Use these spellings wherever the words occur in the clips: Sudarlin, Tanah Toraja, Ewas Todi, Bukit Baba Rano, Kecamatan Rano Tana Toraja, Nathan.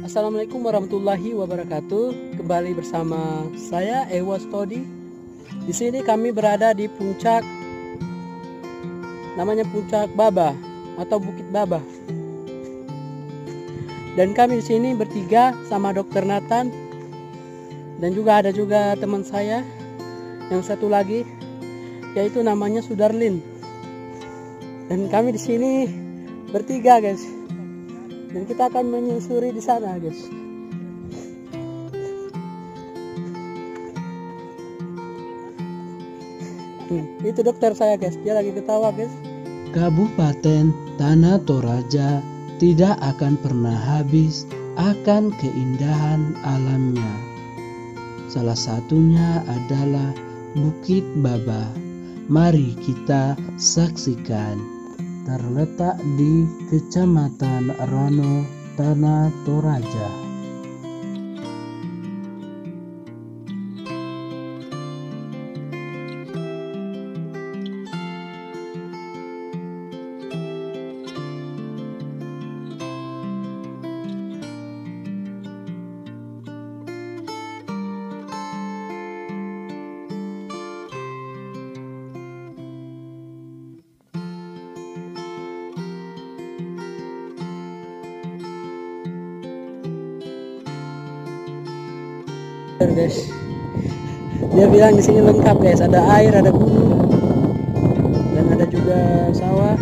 Assalamualaikum warahmatullahi wabarakatuh. Kembali bersama saya Ewas Todi. Di sini kami berada di puncak, namanya puncak Baba atau Bukit Baba. Dan kami di sini bertiga sama Dokter Nathan, dan ada juga teman saya yang satu lagi, yaitu namanya Sudarlin. Dan kami di sini bertiga, guys, dan kita akan menyusuri di sana, guys. Itu dokter saya, guys, dia lagi ketawa, guys. Kabupaten Tanah Toraja tidak akan pernah habis akan keindahan alamnya. Salah satunya adalah Bukit Baba. Mari kita saksikan. Terletak di Kecamatan Rano Tana Toraja. Guys, dia bilang di sini lengkap, guys, ada air, ada gunung, dan ada juga sawah,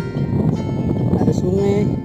ada sungai.